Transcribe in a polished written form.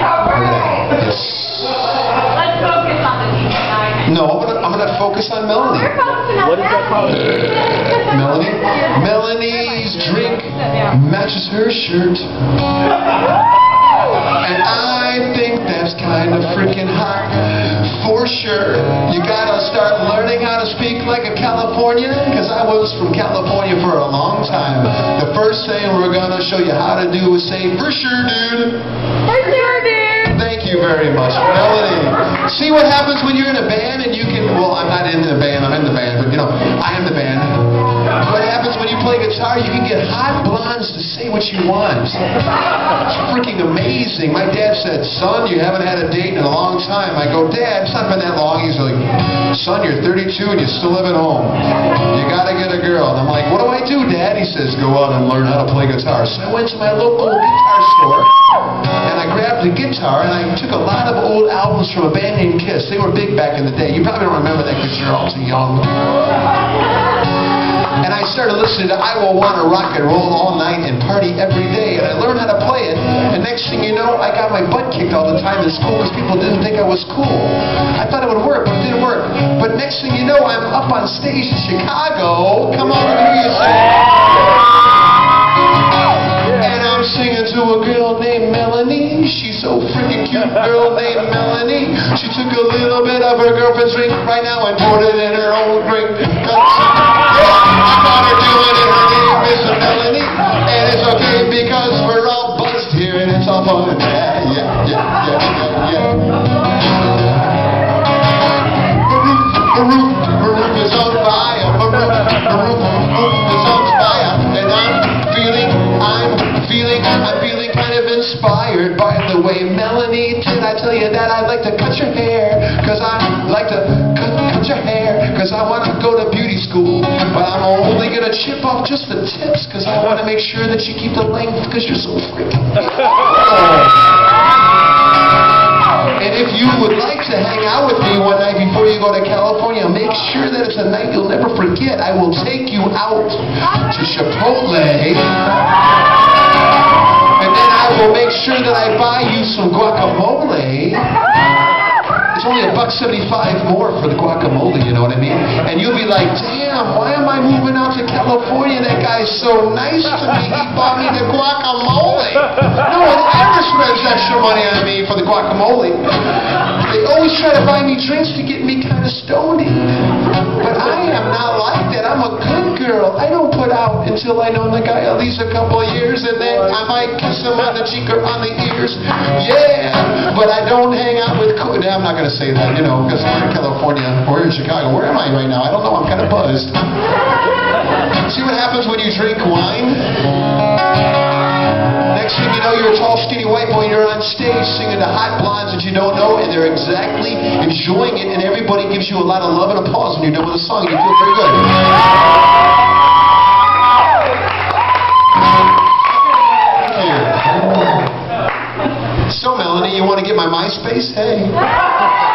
Let's focus on the people. No, I'm going to focus on Melanie. What is that called? Melanie? Melanie's drink matches her shirt. And I think that's kind of freaking hot. For sure. You got to start learning how to speak like a Californian, because I was from California for a long time. The first thing we're going to show you how to do is say, for sure, dude. For sure, dude. Thank you very much, Melanie. See what happens when you're in a band and you can, well, I'm not in the band, I'm in the band, but you know, I am the band. What happens when you play guitar, you can get hot blondes to say what you want. It's freaking amazing. My dad said, son, you haven't had a date in a long time. I go, Dad, it's not been that long. He's like, son, you're 32 and you still live at home. You gotta get a girl. And I'm like, what do I do, Dad? He says, go out and learn how to play guitar. So I went to my local guitar store and I grabbed a guitar and I took a lot of old albums from a band named Kiss. They were big back in the day. You probably don't remember that because you're all too young. And I started listening to I Will Wanna Rock and Roll All Night and Party Every Day. And I learned how to play it. And next thing you know, I got my butt kicked all the time in school because people didn't think I was cool. I thought it would work, but it didn't work. But next thing you know, I'm up on stage in Chicago. Come on, let me hear you sing. And I'm singing to a girl named Melanie. She's so freaking cute, girl named Melanie. She took a little bit of her girlfriend's drink right now and poured it in her own drink. I thought her doing it, her name is Melanie, and it's okay because we're all buzzed here and it's all fun. The roof is on fire, the roof is on fire, and I'm feeling kind of inspired. By the way, Melanie, did I tell you that I'd like to cut your hair? Cause I like to cut your hair, cause I want to go to beauty school. But I'm only going to chip off just the tips because I want to make sure that you keep the length because you're so freaking And if you would like to hang out with me one night before you go to California, make sure that it's a night you'll never forget. I will take you out to Chipotle. And then I will make sure that I buy you some guacamole. It's only $1.75 more for the guacamole, you know what I mean? And you'll be like, damn, why am I moving out to California? That guy's so nice to me, he bought me the guacamole. No one ever spends extra money on me for the guacamole. They always try to buy me drinks to get me kind of stoney. But I am not like that. I'm a good girl. I don't put out until I know the guy at least a couple of years, and then I might kiss him on the cheek or on the ears. Yeah, but I don't hang out with... I'm not going to say that, you know, because we're in California, we're in Chicago. Where am I right now? I don't know. I'm kind of buzzed. See what happens when you drink wine? Next thing you know, you're a tall, skinny white boy, and you're on stage singing to hot blondes that you don't know, and they're exactly enjoying it, and everybody gives you a lot of love and applause when you're done with the song, and you feel very good. So, Melanie, you want to get my MySpace? Hey.